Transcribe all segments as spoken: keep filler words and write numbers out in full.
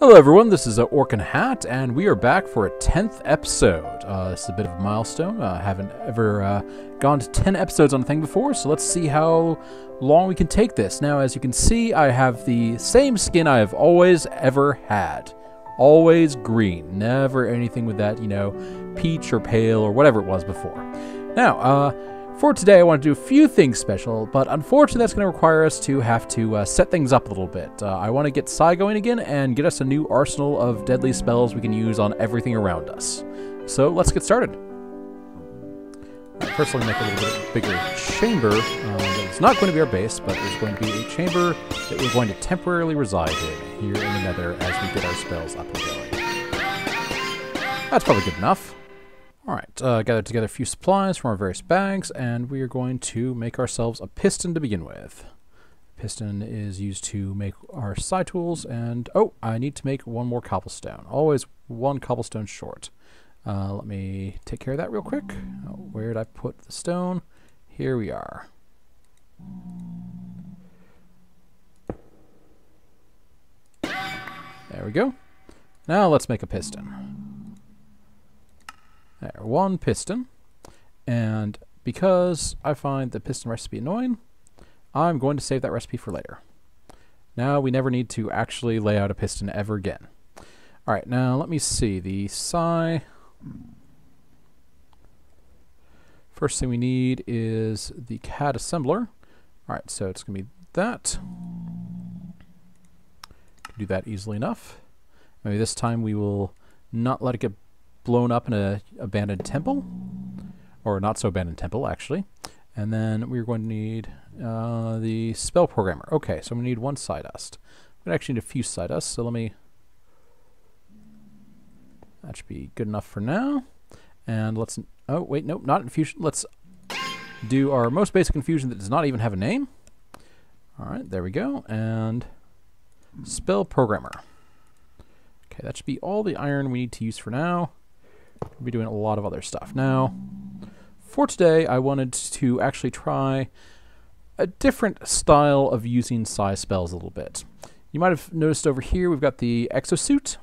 Hello everyone, this is uh, Orc and Hat, and we are back for a tenth episode. Uh, this is a bit of a milestone. I uh, haven't ever uh, gone to ten episodes on a thing before, so let's see how long we can take this. Now, as you can see, I have the same skin I have always ever had. Always green. Never anything with that, you know, peach or pale or whatever it was before. Now, uh... for today, I want to do a few things special, but unfortunately that's going to require us to have to uh, set things up a little bit. Uh, I want to get Psi going again and get us a new arsenal of deadly spells we can use on everything around us. So let's get started. First, let me make a little bit bigger chamber. Uh, it's not going to be our base, but there's going to be a chamber that we're going to temporarily reside in here in the Nether as we get our spells up and going. That's probably good enough. Alright, uh, gathered together a few supplies from our various bags, and we are going to make ourselves a piston to begin with. Piston is used to make our psi tools, and oh, I need to make one more cobblestone. Always one cobblestone short. Uh, let me take care of that real quick. Oh, where did I put the stone? Here we are. There we go. Now let's make a piston. There, one piston, and because I find the piston recipe annoying, I'm going to save that recipe for later. Now we never need to actually lay out a piston ever again. Alright, now let me see, the psi... First thing we need is the C A D assembler. Alright, so it's going to be that. Can do that easily enough. Maybe this time we will not let it get blown up in an abandoned temple, or not so abandoned temple actually. And then we're going to need uh, the spell programmer. Okay, so I'm going to need one psi dust. We actually need a few psi dust, so let me, that should be good enough for now. And let's, oh wait, nope, not infusion. Let's do our most basic infusion that does not even have a name. Alright, there we go, and spell programmer. Okay, that should be all the iron we need to use for now. We'll be doing a lot of other stuff. Now, for today, I wanted to actually try a different style of using psi spells a little bit. You might have noticed over here we've got the exosuit.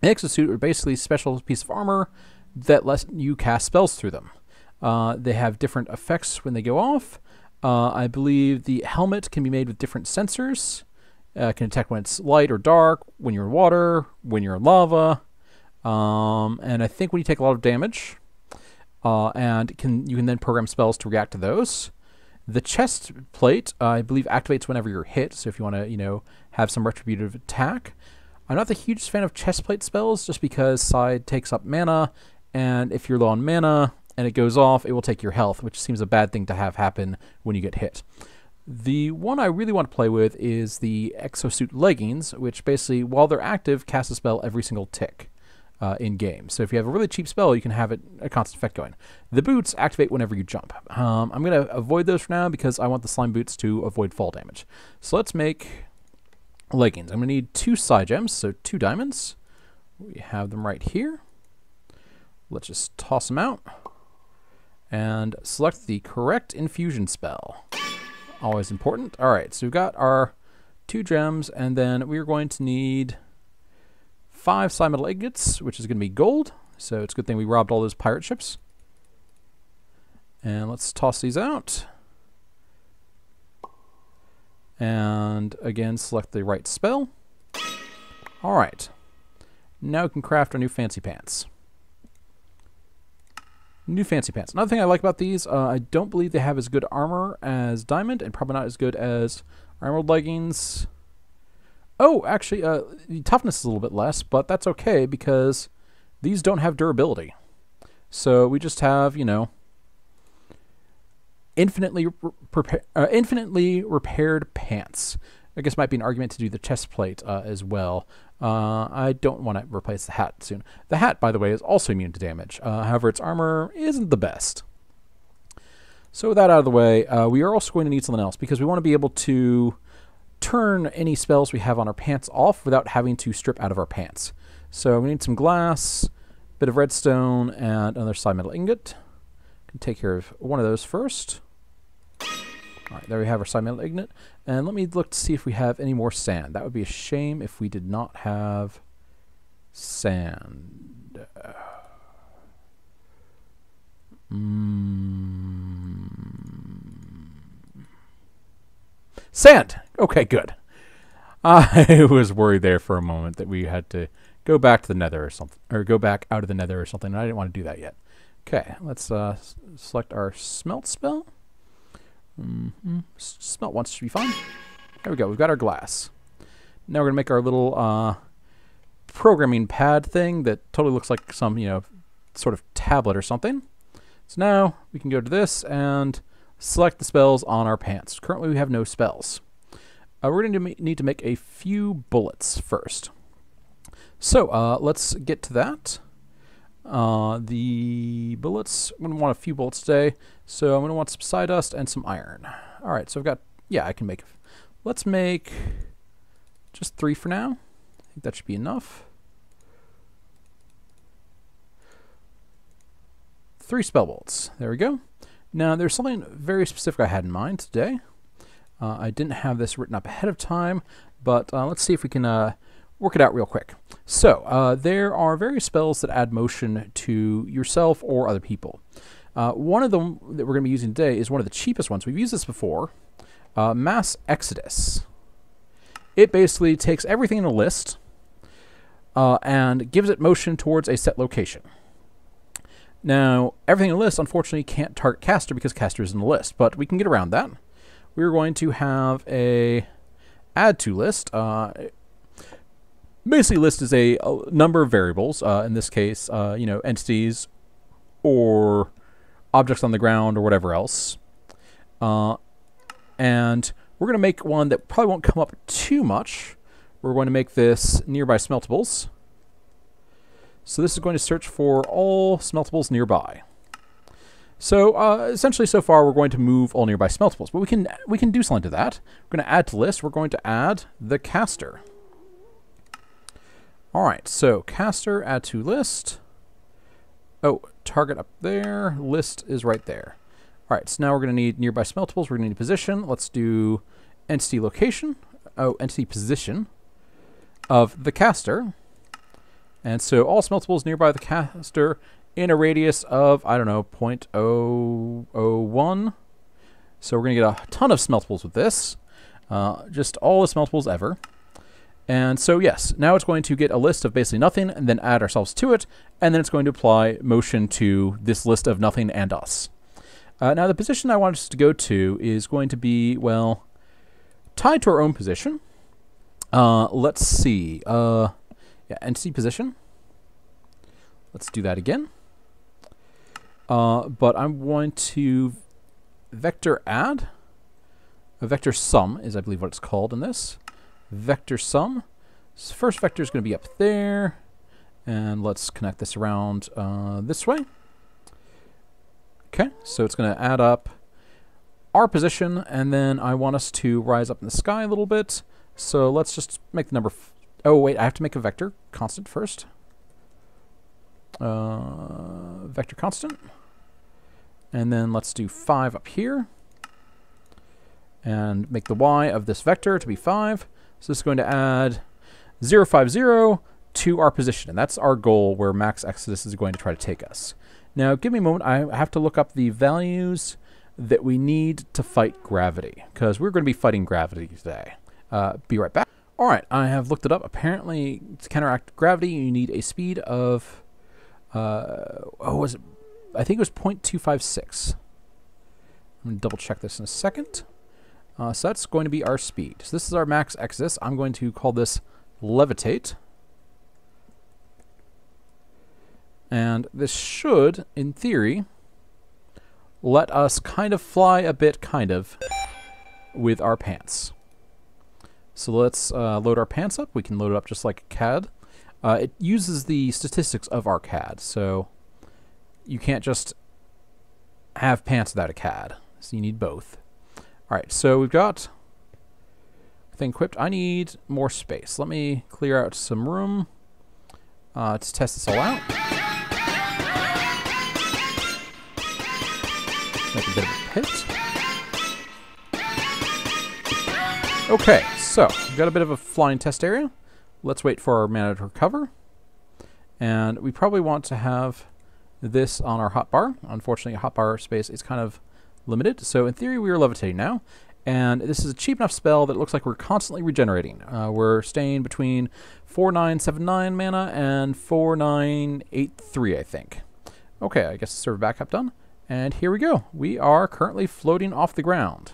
The exosuit are basically a special piece of armor that lets you cast spells through them. Uh, they have different effects when they go off. Uh, I believe the helmet can be made with different sensors. Uh, can detect when it's light or dark, when you're in water, when you're in lava. Um, and I think when you take a lot of damage, uh, and can you can then program spells to react to those. The chest plate, uh, I believe, activates whenever you're hit. So if you want to, you know, have some retributive attack. I'm not the hugest fan of chest plate spells, just because Psi takes up mana, and if you're low on mana and it goes off, it will take your health, which seems a bad thing to have happen when you get hit. The one I really want to play with is the exosuit leggings, which basically, while they're active, casts a spell every single tick. Uh, in game. So if you have a really cheap spell, you can have it a constant effect going. The boots activate whenever you jump. Um, I'm going to avoid those for now because I want the slime boots to avoid fall damage. So let's make leggings. I'm going to need two psi gems, so two diamonds. We have them right here. Let's just toss them out and select the correct infusion spell. Always important. All right, so we've got our two gems, and then we're going to need five Psimetal ingots, which is going to be gold, so it's a good thing we robbed all those pirate ships. And let's toss these out. And again, select the right spell. Alright. Now we can craft our new fancy pants. New fancy pants. Another thing I like about these, uh, I don't believe they have as good armor as Diamond, and probably not as good as Emerald leggings. Oh, actually, uh, the toughness is a little bit less, but that's okay because these don't have durability. So we just have, you know, infinitely re uh, infinitely repaired pants. I guess might be an argument to do the chest plate uh, as well. Uh, I don't want to replace the hat soon. The hat, by the way, is also immune to damage. Uh, however, its armor isn't the best. So with that out of the way, uh, we are also going to need something else because we want to be able to turn any spells we have on our pants off without having to strip out of our pants. So we need some glass, a bit of redstone, and another psimetal ingot. Can take care of one of those first. All right, there we have our Psimetal Ignite. And let me look to see if we have any more sand. That would be a shame if we did not have sand. Mm. Sand! Okay, good. I was worried there for a moment that we had to go back to the nether or something, or go back out of the nether or something, and I didn't want to do that yet. Okay, let's uh, s select our smelt spell. Mm-hmm. Smelt once should be fine. There we go, we've got our glass. Now we're gonna make our little uh, programming pad thing that totally looks like some, you know, sort of tablet or something. So now we can go to this and select the spells on our pants. Currently we have no spells. Uh, we're gonna need to make a few bullets first. So uh, let's get to that. Uh, the bullets, I'm going to want a few bullets today, so I'm going to want some psi dust and some iron. Alright, so I've got, yeah, I can make, let's make just three for now. I think that should be enough. Three spell bolts, there we go. Now there's something very specific I had in mind today. Uh, I didn't have this written up ahead of time, but uh, let's see if we can uh, work it out real quick. So uh, there are various spells that add motion to yourself or other people. Uh, one of them that we're going to be using today is one of the cheapest ones. We've used this before, uh, Mass Exodus. It basically takes everything in a list uh, and gives it motion towards a set location. Now everything in the list unfortunately can't target caster because caster is in the list, but we can get around that. We're going to have a add to list. Uh, Basically, list is a, a number of variables. Uh, in this case, uh, you know, entities or objects on the ground or whatever else. Uh, and we're going to make one that probably won't come up too much. We're going to make this nearby smeltables. So this is going to search for all smeltables nearby. So uh, essentially, so far we're going to move all nearby smeltables, but we can we can do something to that. We're going to add to list. We're going to add the caster. Alright, so caster, add to list. Oh, target up there. List is right there. Alright, so now we're going to need nearby smeltables. We're going to need position. Let's do entity location. Oh, entity position of the caster. And so all smeltables nearby the caster in a radius of, I don't know, zero point zero zero one. So we're going to get a ton of smeltables with this. Uh, just all the smeltables ever. And so yes, now it's going to get a list of basically nothing and then add ourselves to it, and then it's going to apply motion to this list of nothing and us. Uh, now the position I want us to go to is going to be, well, tied to our own position. Uh, let's see, uh, yeah, entity position. Let's do that again. Uh, but I'm going to vector add, a vector sum is I believe what it's called in this. Vector sum. So first vector is going to be up there, and let's connect this around uh, this way. Okay, so it's going to add up our position, and then I want us to rise up in the sky a little bit. So let's just make the number. F oh wait, I have to make a vector constant first. Uh, vector constant, and then let's do five up here, and make the y of this vector to be five. So this is going to add zero five zero to our position, and that's our goal where Mass Exodus is going to try to take us. Now give me a moment, I have to look up the values that we need to fight gravity, because we're going to be fighting gravity today. Uh, be right back. Alright, I have looked it up. Apparently to counteract gravity you need a speed of, uh, oh, was it? I think it was zero point two five six. I'm going to double check this in a second. Uh, so that's going to be our speed. So this is our Mass Exodus. I'm going to call this levitate. And this should, in theory, let us kind of fly a bit, kind of, with our pants. So let's uh, load our pants up. We can load it up just like C A D. Uh, it uses the statistics of our C A D. So you can't just have pants without a C A D. So you need both. Alright, so we've got a thing equipped. I need more space. Let me clear out some room uh, to test this all out. Make a bit of a pit. Okay, so we've got a bit of a flying test area. Let's wait for our mana to recover. And we probably want to have this on our hotbar. Unfortunately, a hotbar space is kind of limited. So in theory, we are levitating now. And this is a cheap enough spell that it looks like we're constantly regenerating. Uh, we're staying between four nine seven nine mana and four nine eight three, I think. Okay, I guess the server backup done. And here we go. We are currently floating off the ground.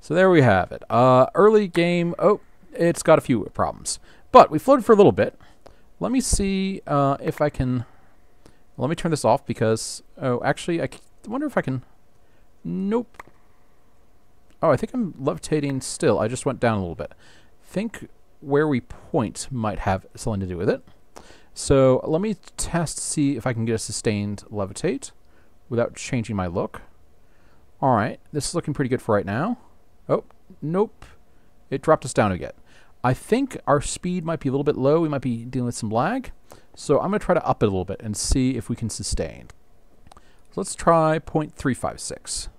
So there we have it. Uh, early game, oh, it's got a few problems. But we floated for a little bit. Let me see uh, if I can, let me turn this off because, oh, actually, I wonder if I can, nope. Oh, I think I'm levitating still. I just went down a little bit. I think where we point might have something to do with it. So let me test, see if I can get a sustained levitate without changing my look. All right, this is looking pretty good for right now. Oh, nope. It dropped us down again. I think our speed might be a little bit low. We might be dealing with some lag. So I'm going to try to up it a little bit and see if we can sustain. So let's try zero point three five six.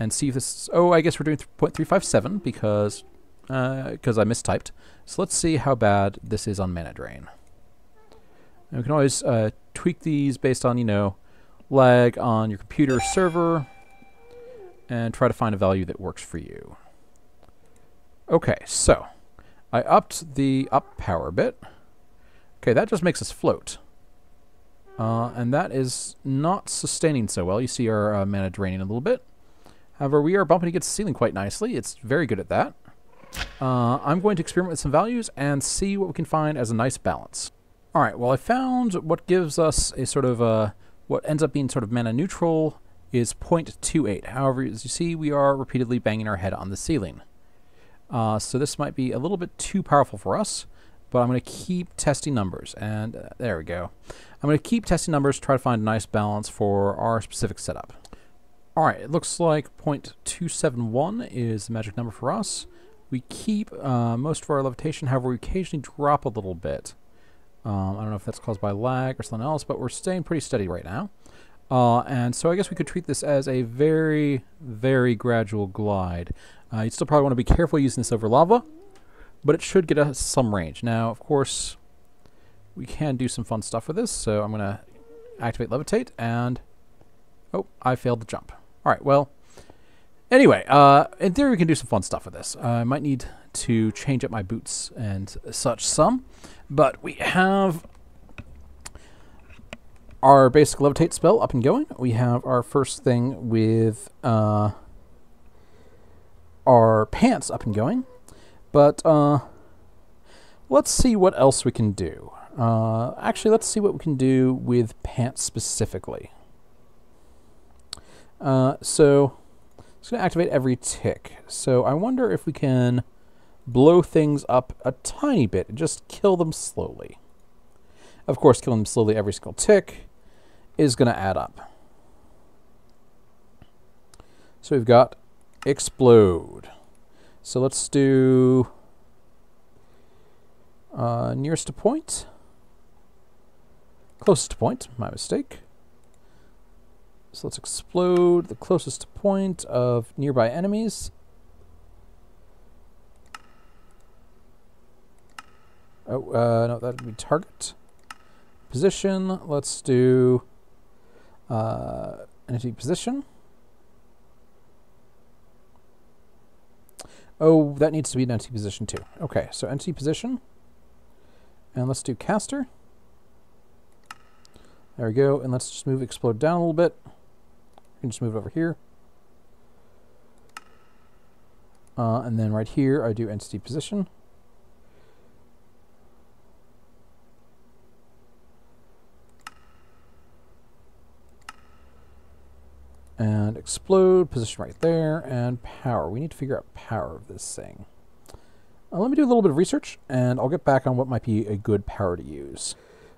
And see if this... Oh, I guess we're doing zero point three five seven because uh, because I mistyped. So let's see how bad this is on mana drain. And we can always uh, tweak these based on, you know, lag on your computer server. And try to find a value that works for you. Okay, so I upped the up power a bit. Okay, that just makes us float. Uh, and that is not sustaining so well. You see our uh, mana draining a little bit. However, we are bumping against the ceiling quite nicely. It's very good at that. Uh, I'm going to experiment with some values and see what we can find as a nice balance. All right, well, I found what gives us a sort of, uh, what ends up being sort of mana neutral is zero point two eight. However, as you see, we are repeatedly banging our head on the ceiling. Uh, so this might be a little bit too powerful for us, but I'm going to keep testing numbers. And uh, there we go. I'm going to keep testing numbers to try to find a nice balance for our specific setup. All right, it looks like zero point two seven one is the magic number for us. We keep uh, most of our levitation, however, we occasionally drop a little bit. Um, I don't know if that's caused by lag or something else, but we're staying pretty steady right now. Uh, and so I guess we could treat this as a very, very gradual glide. Uh, you'd still probably want to be careful using this over lava, but it should get us some range. Now, of course, we can do some fun stuff with this, so I'm going to activate levitate, and... Oh, I failed the jump. All right, well, anyway, uh, in theory we can do some fun stuff with this. Uh, I might need to change up my boots and such some, but we have... our basic levitate spell up and going. We have our first thing with uh, our pants up and going. But uh, let's see what else we can do. Uh, actually, let's see what we can do with pants specifically. Uh, so it's going to activate every tick. So I wonder if we can blow things up a tiny bit and just kill them slowly. Of course, killing them slowly every single tick is going to add up. So we've got explode. So let's do uh, nearest to point. Closest to point, my mistake. So let's explode the closest to point of nearby enemies. Oh, uh, no, that would be target. Position, let's do uh, entity position. Oh, that needs to be an entity position too. Okay, so entity position. And let's do caster. There we go, and let's just move explode down a little bit. We can just move it over here. Uh, and then right here, I do entity position. And explode, position right there, and power. We need to figure out power of this thing. Uh, let me do a little bit of research, and I'll get back on what might be a good power to use.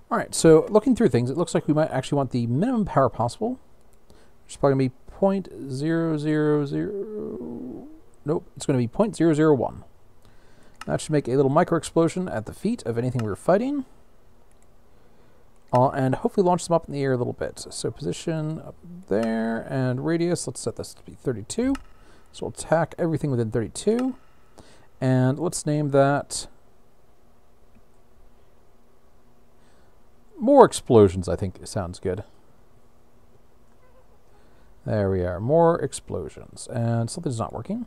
All right, so looking through things, it looks like we might actually want the minimum power possible, which is probably going to be zero point zero zero zero... Nope, it's going to be zero point zero zero one. That should make a little micro-explosion at the feet of anything we were fighting. Uh, and hopefully launch them up in the air a little bit. So position up there and radius, let's set this to be thirty-two. So So we'll attack everything within thirty-two. And let's name that More Explosions, I think sounds good. There we are, More Explosions. And something's not working.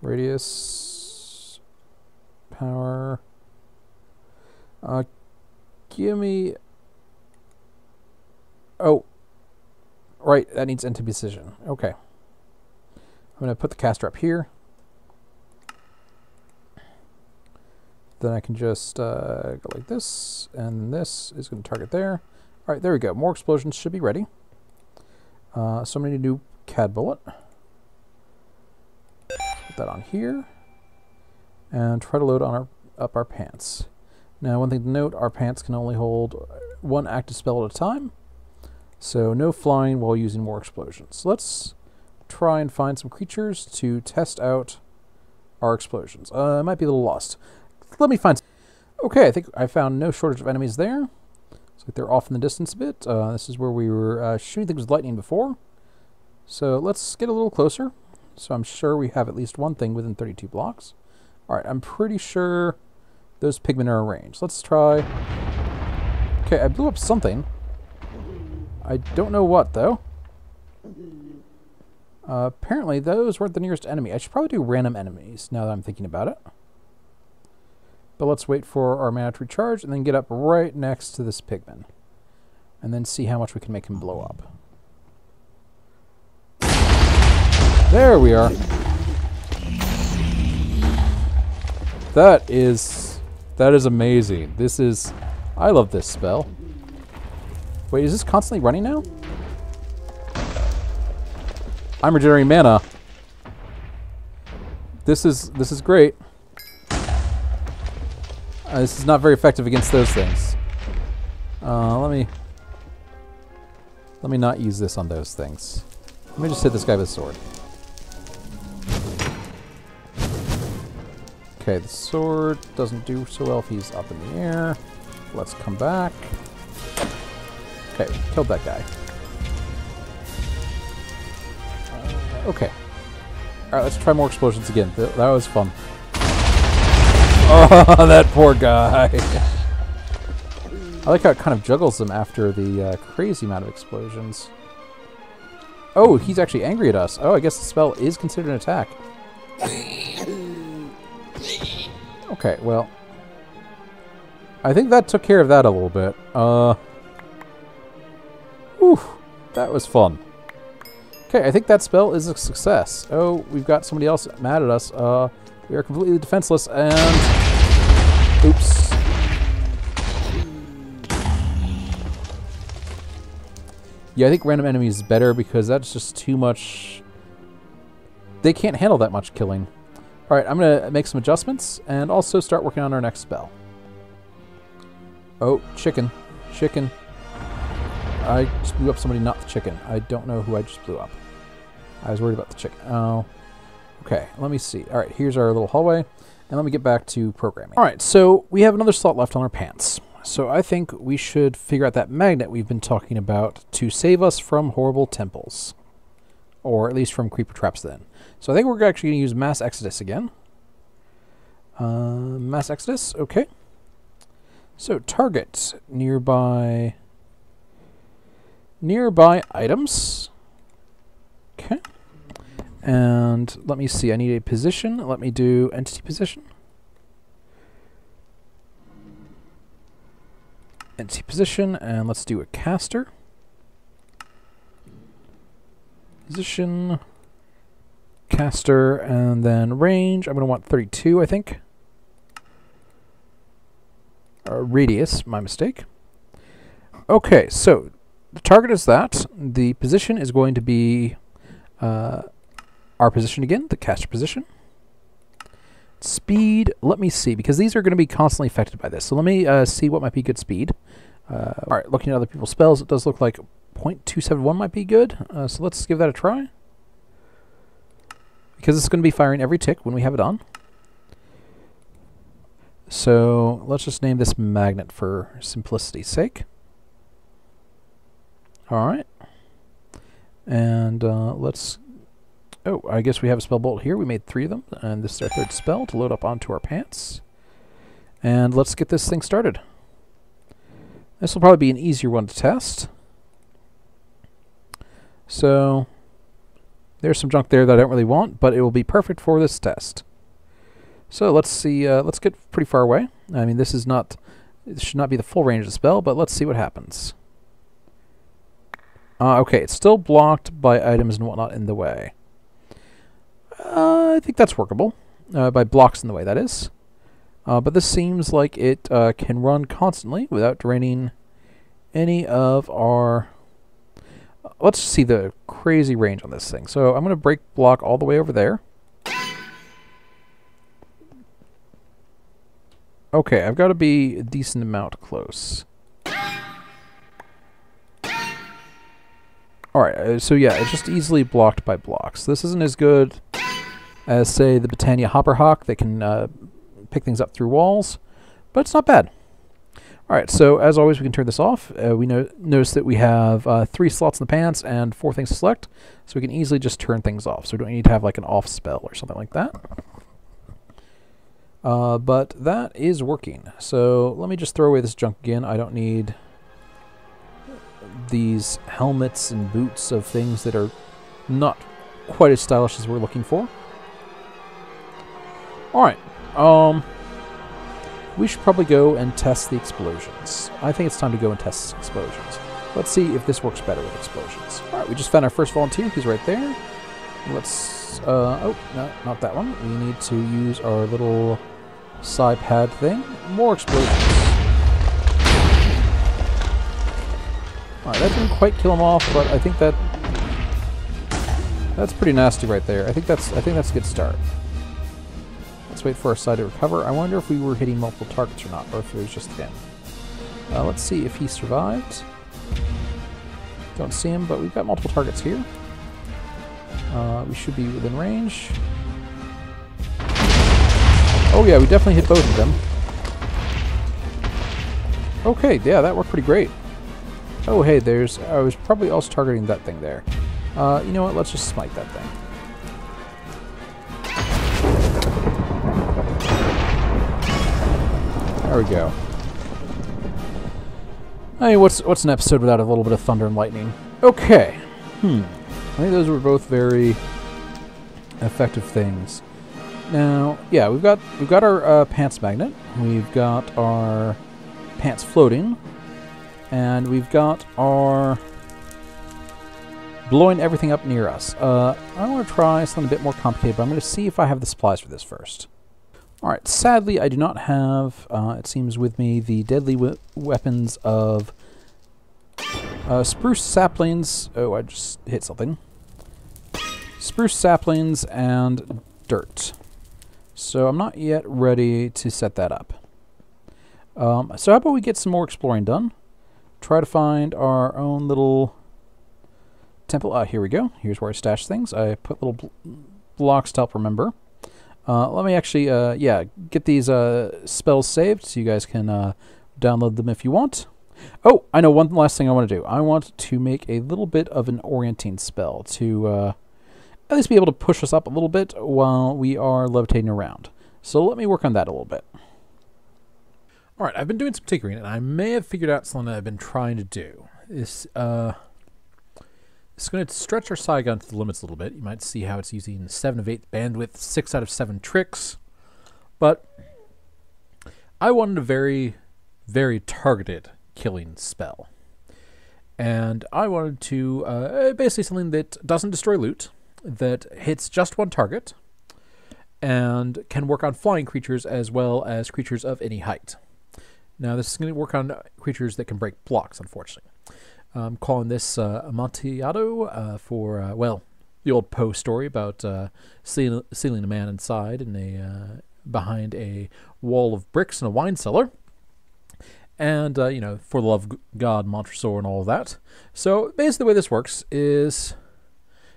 Radius, power. Uh, give me, oh, right, that needs end to precision. Okay. I'm gonna put the caster up here. Then I can just uh, go like this, and this is going to target there. All right, there we go. More Explosions should be ready. Uh, so I'm going to do C A D bullet. Put that on here, and try to load on our, up our pants. Now, one thing to note, our pants can only hold one active spell at a time, so no flying while using More Explosions. So let's try and find some creatures to test out our explosions. Uh, I might be a little lost. Let me find. Okay, I think I found no shortage of enemies there. Looks like they're off in the distance a bit. Uh, this is where we were uh, shooting things with lightning before. So let's get a little closer. So I'm sure we have at least one thing within thirty-two blocks. All right, I'm pretty sure those pigmen are arranged. Let's try. Okay, I blew up something. I don't know what though. Uh, apparently those weren't the nearest enemy. I should probably do random enemies now that I'm thinking about it. But let's wait for our mana to recharge and then get up right next to this pigman. And then see how much we can make him blow up. There we are. That is... That is amazing. This is... I love this spell. Wait, is this constantly running now? I'm regenerating mana. This is... This is great. Uh, this is not very effective against those things. Uh, let me... Let me not use this on those things. Let me just hit this guy with a sword. Okay, the sword doesn't do so well if he's up in the air. Let's come back. Okay, killed that guy. Uh, okay. Alright, let's try More Explosions again. Th- that was fun. Oh, that poor guy. I like how it kind of juggles them after the uh, crazy amount of explosions. Oh, he's actually angry at us. Oh, I guess the spell is considered an attack. Okay, well. I think that took care of that a little bit. Uh, whew, that was fun. Okay, I think that spell is a success. Oh, we've got somebody else mad at us. Uh... We are completely defenseless and... Oops. Yeah, I think random enemies is better because that's just too much... They can't handle that much killing. Alright, I'm going to make some adjustments and also start working on our next spell. Oh, chicken. Chicken. I just blew up somebody, not the chicken. I don't know who I just blew up. I was worried about the chicken. Oh... Okay, let me see. All right, here's our little hallway. And let me get back to programming. All right, so we have another slot left on our pants. So I think we should figure out that magnet we've been talking about to save us from horrible temples. Or at least from creeper traps then. So I think we're actually going to use Mass Exodus again. Uh, mass Exodus, okay. So target nearby... Nearby items. Okay. And let me see, I need a position. Let me do entity position. Entity position, and let's do a caster. Position, caster, and then range. I'm going to want thirty-two, I think. Or radius, my mistake. Okay, so the target is that. The position is going to be... Uh, Our position again, the caster position. Speed, let me see, because these are going to be constantly affected by this. So let me uh, see what might be good speed. Uh, all right, looking at other people's spells, it does look like zero point two seven one might be good. Uh, so let's give that a try. Because it's going to be firing every tick when we have it on. So let's just name this magnet for simplicity's sake. All right. And uh, let's... Oh, I guess we have a spell bolt here. We made three of them, and this is our third spell to load up onto our pants. And let's get this thing started. This will probably be an easier one to test. So there's some junk there that I don't really want, but it will be perfect for this test. So let's see, uh, let's get pretty far away. I mean, this is not, it should not be the full range of the spell, but let's see what happens. Uh, okay, it's still blocked by items and whatnot in the way. Uh, I think that's workable, uh, by blocks in the way, that is. Uh, but this seems like it uh, can run constantly without draining any of our... Let's see the crazy range on this thing. So I'm going to break block all the way over there. Okay, I've got to be a decent amount close. Alright, uh, so yeah, it's just easily blocked by blocks. This isn't as good as, say, the Botania Hopperhawk. They can uh, pick things up through walls, but it's not bad. Alright, so as always, we can turn this off. Uh, we no notice that we have uh, three slots in the pants and four things to select, so we can easily just turn things off. So we don't need to have like an off spell or something like that. Uh, but that is working. So let me just throw away this junk again. I don't need these helmets and boots of things that are not quite as stylish as we're looking for. Alright, um... we should probably go and test the explosions. I think it's time to go and test explosions. Let's see if this works better with explosions. All right, we just found our first volunteer. He's right there. Let's, uh, oh, no, not that one. We need to use our little psi pad thing. More explosions. All right, that didn't quite kill him off, but I think that, that's pretty nasty right there. I think that's, I think that's a good start. Let's wait for our side to recover. I wonder if we were hitting multiple targets or not, or if it was just him. Uh, let's see if he survived. Don't see him, but we've got multiple targets here. Uh, we should be within range. Oh yeah, we definitely hit both of them. Okay, yeah, that worked pretty great. Oh hey, there's... I was probably also targeting that thing there. Uh, you know what, let's just smite that thing. There we go. I mean, what's what's an episode without a little bit of thunder and lightning? Okay. Hmm. I think those were both very effective things. Now, yeah, we've got we've got our uh, pants magnet. We've got our pants floating, and we've got our blowing everything up near us. Uh, I want to try something a bit more complicated, but I'm going to see if I have the supplies for this first. Alright, sadly I do not have, uh, it seems with me, the deadly we weapons of uh, spruce saplings, oh I just hit something, spruce saplings and dirt. So I'm not yet ready to set that up. Um, so how about we get some more exploring done, try to find our own little temple, ah uh, here we go, here's where I stash things, I put little bl blocks to help remember. Uh, let me actually, uh, yeah, get these uh, spells saved so you guys can uh, download them if you want. Oh, I know one last thing I want to do. I want to make a little bit of an orienting spell to uh, at least be able to push us up a little bit while we are levitating around. So let me work on that a little bit. All right, I've been doing some tinkering, and I may have figured out something that I've been trying to do. This, uh, it's going to stretch our psi gun to the limits a little bit. You might see how it's using seven of eight bandwidth, six out of seven tricks. But I wanted a very, very targeted killing spell. And I wanted to, uh, basically something that doesn't destroy loot, that hits just one target, and can work on flying creatures as well as creatures of any height. Now this is going to work on creatures that can break blocks, unfortunately. I'm calling this uh, Amontillado uh, for, uh, well, the old Poe story about uh, sealing, sealing a man inside in a, uh, behind a wall of bricks in a wine cellar. And, uh, you know, for the love of God, Montresor and all of that. So basically the way this works is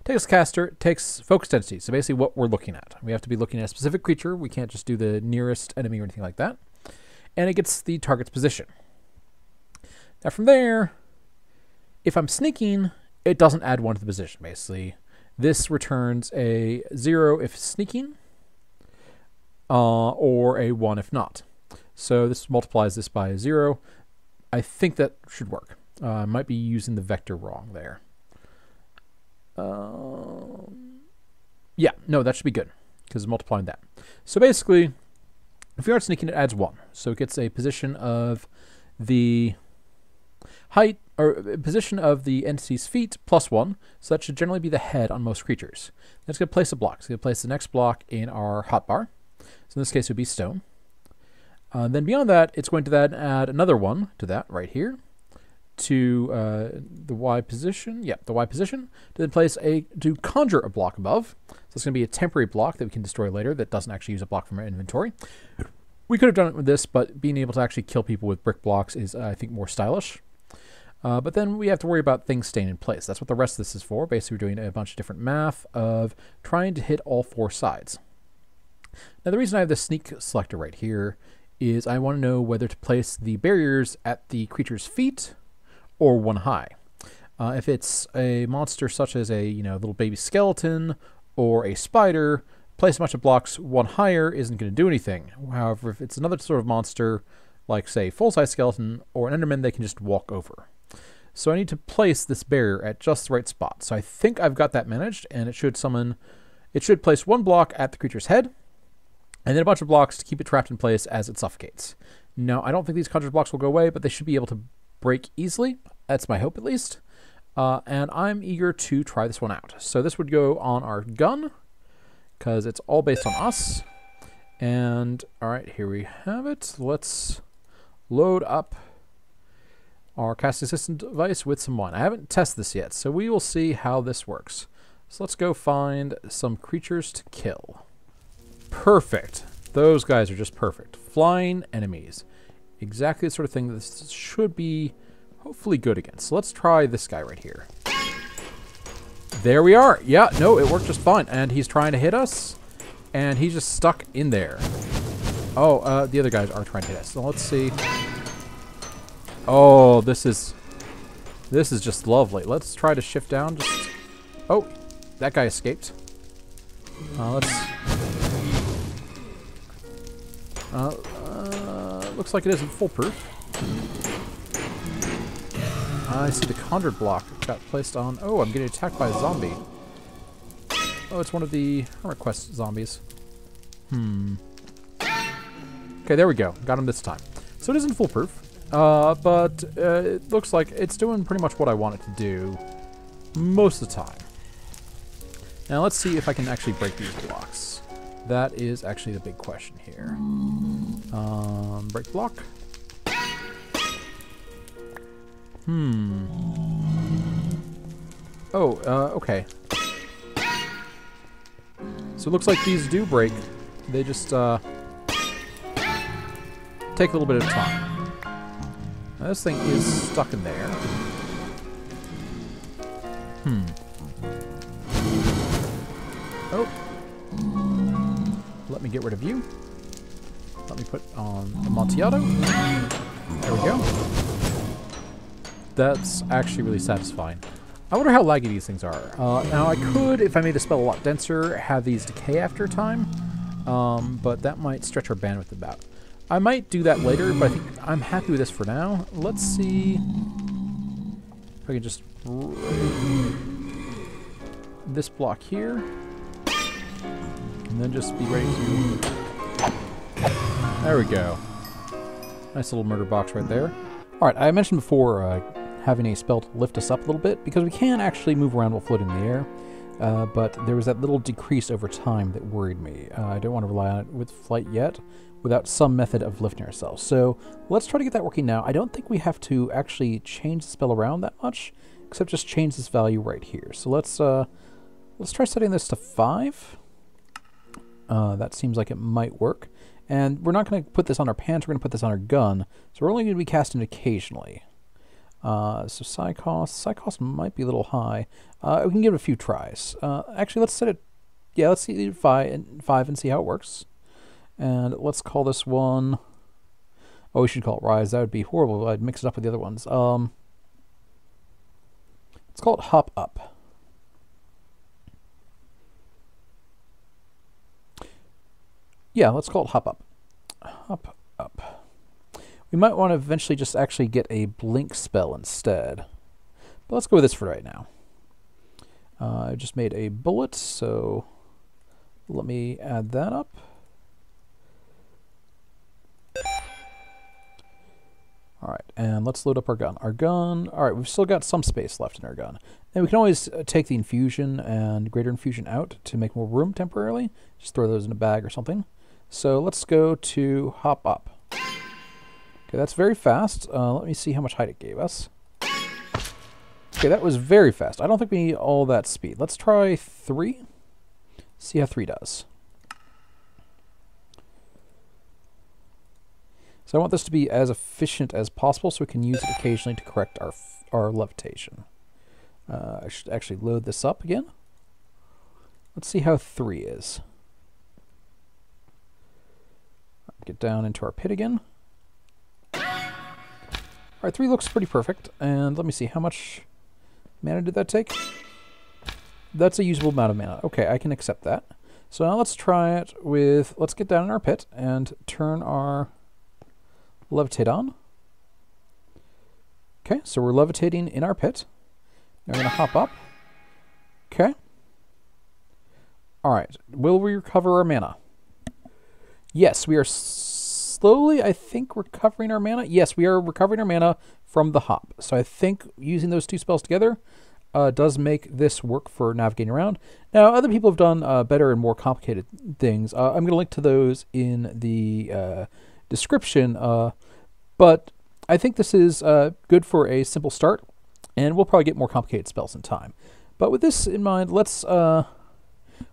it takes caster, it takes focus density. So basically what we're looking at. We have to be looking at a specific creature. We can't just do the nearest enemy or anything like that. And it gets the target's position. Now from there... if I'm sneaking, it doesn't add one to the position, basically. This returns a zero if sneaking, uh, or a one if not. So this multiplies this by a zero. I think that should work. Uh, I might be using the vector wrong there. Um, yeah, no, that should be good because it's multiplying that. So basically, if we aren't sneaking, it adds one. So it gets a position of the height, or position of the entity's feet plus one. So that should generally be the head on most creatures. That's going to place a block. So we're going to place the next block in our hotbar. So in this case, it would be stone. Uh, then beyond that, it's going to then add another one to that right here, to uh, the Y position. Yep, the Y position. To then place a to conjure a block above. So it's going to be a temporary block that we can destroy later that doesn't actually use a block from our inventory. We could have done it with this, but being able to actually kill people with brick blocks is, uh, I think, more stylish. Uh, but then we have to worry about things staying in place. That's what the rest of this is for. Basically, we're doing a bunch of different math of trying to hit all four sides. Now, the reason I have the sneak selector right here is I want to know whether to place the barriers at the creature's feet or one high. Uh, if it's a monster such as a you know little baby skeleton or a spider, place a bunch of blocks one higher isn't going to do anything. However, if it's another sort of monster, like say full-size skeleton or an enderman, they can just walk over. So I need to place this barrier at just the right spot. So I think I've got that managed, and it should summon, it should place one block at the creature's head, and then a bunch of blocks to keep it trapped in place as it suffocates. Now, I don't think these conjured blocks will go away, but they should be able to break easily. That's my hope, at least. Uh, and I'm eager to try this one out. So this would go on our gun, because it's all based on us. And, all right, here we have it. Let's load up our casting assistant device with some wine. I haven't tested this yet, so we will see how this works. So let's go find some creatures to kill. Perfect. Those guys are just perfect. Flying enemies. Exactly the sort of thing that this should be hopefully good against. So let's try this guy right here. There we are. Yeah, no, it worked just fine. And he's trying to hit us, and he's just stuck in there. Oh, uh, the other guys are trying to hit us. So let's see. Oh, this is this is just lovely. Let's try to shift down. Just, oh, that guy escaped. Uh, let's. Uh, uh, looks like it isn't foolproof. I see the conjured block got placed on. Oh, I'm getting attacked by a zombie. Oh, it's one of the Hermit Quest zombies. Hmm. Okay, there we go. Got him this time. So it isn't foolproof. Uh, but uh, it looks like it's doing pretty much what I want it to do most of the time. Now let's see if I can actually break these blocks. That is actually the big question here. Um, break block. Hmm. Oh, uh, okay. So it looks like these do break. They just uh, take a little bit of time. Now this thing is stuck in there. Hmm. Oh. Let me get rid of you. Let me put on Amontillado. There we go. That's actually really satisfying. I wonder how laggy these things are. Uh, now I could, if I made a spell a lot denser, have these decay after time. Um, but that might stretch our bandwidth about. I might do that later, but I think I'm happy with this for now. Let's see if I can just this block here, and then just be ready to. There we go. Nice little murder box right there. All right, I mentioned before uh, having a spell to lift us up a little bit because we can actually move around while floating in the air. Uh, but there was that little decrease over time that worried me. Uh, I don't want to rely on it with flight yet without some method of lifting ourselves. So let's try to get that working now. I don't think we have to actually change the spell around that much, except just change this value right here. So let's uh, let's try setting this to five. Uh, that seems like it might work. And we're not going to put this on our pants. We're going to put this on our gun. So we're only going to be casting occasionally. Uh, so psi cost, psi cost might be a little high. Uh, we can give it a few tries. Uh, actually, let's set it, yeah, let's see five and, five and see how it works. And let's call this one, oh, we should call it Rise. That would be horrible. I'd mix it up with the other ones. Um, let's call it Hop Up. yeah, let's call it hop up. Hop up. We might want to eventually just actually get a blink spell instead. But let's go with this for right now. Uh, I just made a bullet, so let me add that up. Alright, and let's load up our gun. Our gun... Alright, we've still got some space left in our gun. And we can always uh, take the infusion and greater infusion out to make more room temporarily. Just throw those in a bag or something. So let's go to hop up. Okay, that's very fast. Uh, let me see how much height it gave us. Okay, that was very fast. I don't think we need all that speed. Let's try three. See how three does. So I want this to be as efficient as possible so we can use it occasionally to correct our, f our levitation. Uh, I should actually load this up again. Let's see how three is. Get down into our pit again. Alright, three looks pretty perfect. And let me see, how much mana did that take? That's a usable amount of mana. Okay, I can accept that. So now let's try it with, let's get down in our pit and turn our... levitate on. Okay, so we're levitating in our pit. Now we're going to hop up. Okay. Alright, will we recover our mana? Yes, we are slowly, I think, recovering our mana. Yes, we are recovering our mana from the hop. So I think using those two spells together uh, does make this work for navigating around. Now, other people have done uh, better and more complicated things. Uh, I'm going to link to those in the... Uh, description, uh, but I think this is uh, good for a simple start, and we'll probably get more complicated spells in time. But with this in mind, let's uh,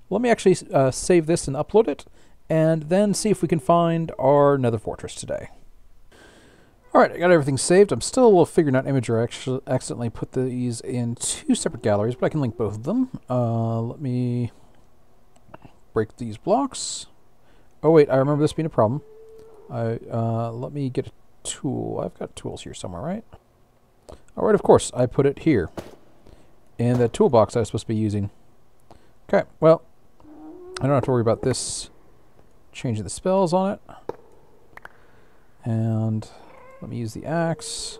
let me actually uh, save this and upload it, and then see if we can find our Nether Fortress today. Alright, I got everything saved. I'm still a little figuring out Imager. I actually accidentally put these in two separate galleries, but I can link both of them. Uh, let me break these blocks. Oh wait, I remember this being a problem. I, uh, let me get a tool. I've got tools here somewhere, right? All right, of course, I put it here in the toolbox I was supposed to be using. Okay, well, I don't have to worry about this changing the spells on it. And let me use the axe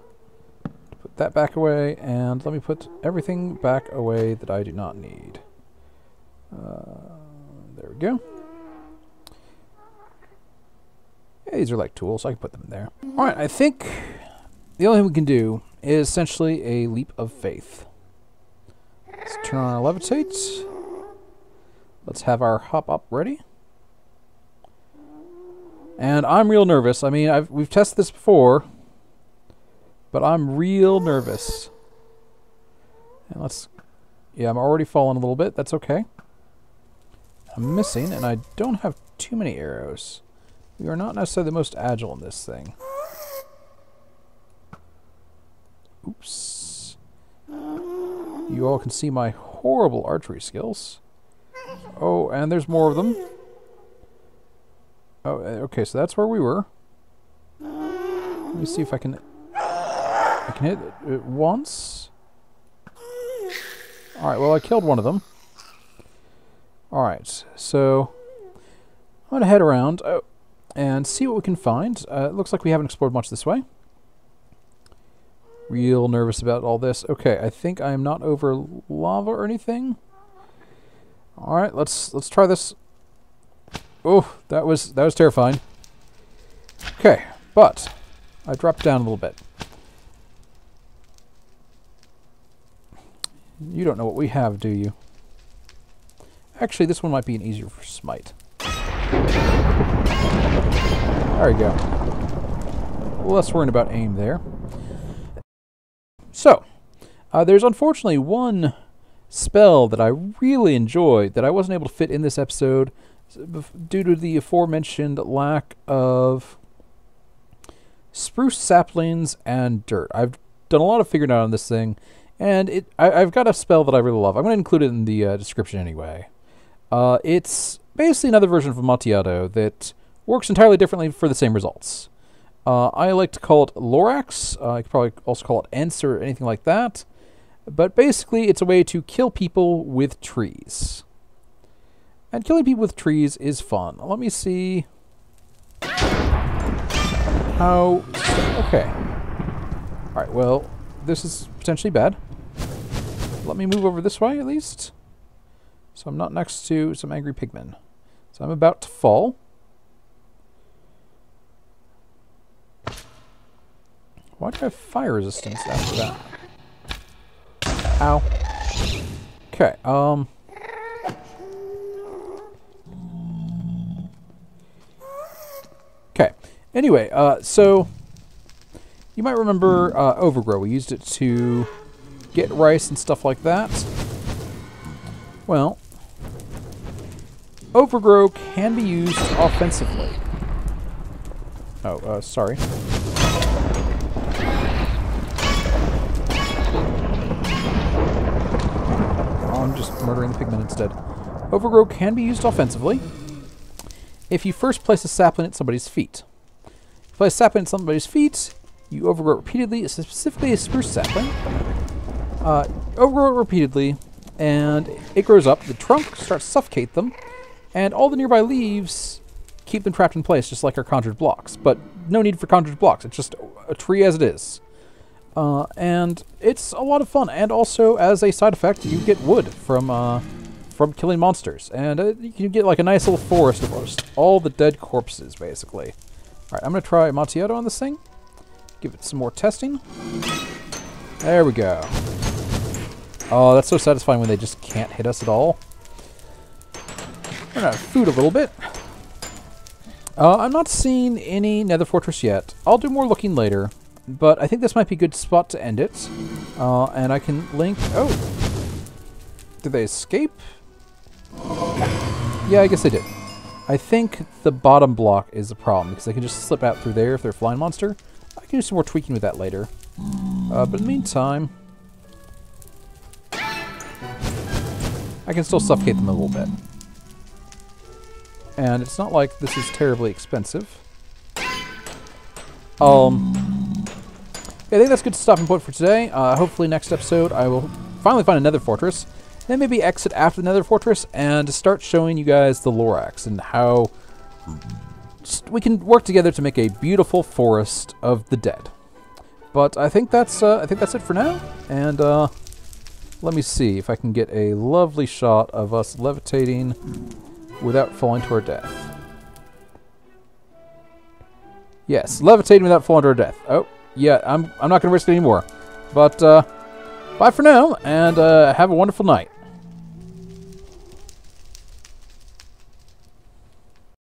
to put that back away, and let me put everything back away that I do not need. Uh, there we go. These are like tools, so I can put them in there. Alright, I think the only thing we can do is essentially a leap of faith. Let's turn on our levitate. Let's have our hop up ready. And I'm real nervous. I mean, I've, we've tested this before, but I'm real nervous. And let's... Yeah, I'm already falling a little bit. That's okay. I'm missing, and I don't have too many arrows. We are not necessarily the most agile in this thing. Oops. You all can see my horrible archery skills. Oh, and there's more of them. Oh, okay, so that's where we were. Let me see if I can... I can hit it once. Alright, well, I killed one of them. Alright, so... I'm going to head around... Oh. And see what we can find. Uh, it looks like we haven't explored much this way. Real nervous about all this. Okay, I think I'm not over lava or anything. All right, let's let's try this. Oh, that was that was terrifying. Okay, but I dropped down a little bit. You don't know what we have, do you? Actually, this one might be an easier for smite. There we go. Less worrying about aim there. So, uh, there's unfortunately one spell that I really enjoyed that I wasn't able to fit in this episode due to the aforementioned lack of spruce saplings and dirt. I've done a lot of figuring out on this thing, and it I, I've got a spell that I really love. I'm going to include it in the uh, description anyway. Uh, it's basically another version of Amontillado that... works entirely differently for the same results. Uh, I like to call it Lorax. Uh, I could probably also call it Ents or anything like that. But basically, it's a way to kill people with trees. And killing people with trees is fun. Let me see how... Okay. Alright, well, this is potentially bad. Let me move over this way, at least. So I'm not next to some angry pigmen. So I'm about to fall. Why do I have fire resistance after that? Ow. Okay, um... Okay, anyway, uh, so... You might remember uh, Overgrow. We used it to get rice and stuff like that. Well, Overgrow can be used offensively. Oh, uh, sorry. I'm just murdering the pigmen instead. Overgrow can be used offensively if you first place a sapling at somebody's feet. If you place a sapling at somebody's feet, you overgrow it repeatedly, specifically a spruce sapling. Uh, overgrow it repeatedly, and it grows up. The trunk starts to suffocate them, and all the nearby leaves keep them trapped in place, just like our conjured blocks. But no need for conjured blocks. It's just a tree as it is. Uh, and it's a lot of fun. And also, as a side effect, you get wood from uh, from killing monsters. And uh, you can get like a nice little forest of most, all the dead corpses, basically. All right, I'm going to try Amontillado on this thing. Give it some more testing. There we go. Oh, that's so satisfying when they just can't hit us at all. We're out of food a little bit. Uh, I'm not seeing any Nether Fortress yet. I'll do more looking later, but I think this might be a good spot to end it. Uh, and I can link... Oh! Did they escape? Yeah, I guess they did. I think the bottom block is the problem, because they can just slip out through there if they're a flying monster. I can do some more tweaking with that later. Uh, but in the meantime, I can still suffocate them a little bit. And it's not like this is terribly expensive. Um, yeah, I think that's good stopping point for today. Uh, hopefully next episode I will finally find a Nether Fortress. Then maybe exit after the Nether Fortress and start showing you guys the Lorax and how... we can work together to make a beautiful forest of the dead. But I think that's uh, I think that's it for now. And uh, let me see if I can get a lovely shot of us levitating without falling to our death. Yes, levitating without falling to our death. Oh, yeah, I'm I'm not going to risk it anymore. But uh, bye for now, and uh, have a wonderful night.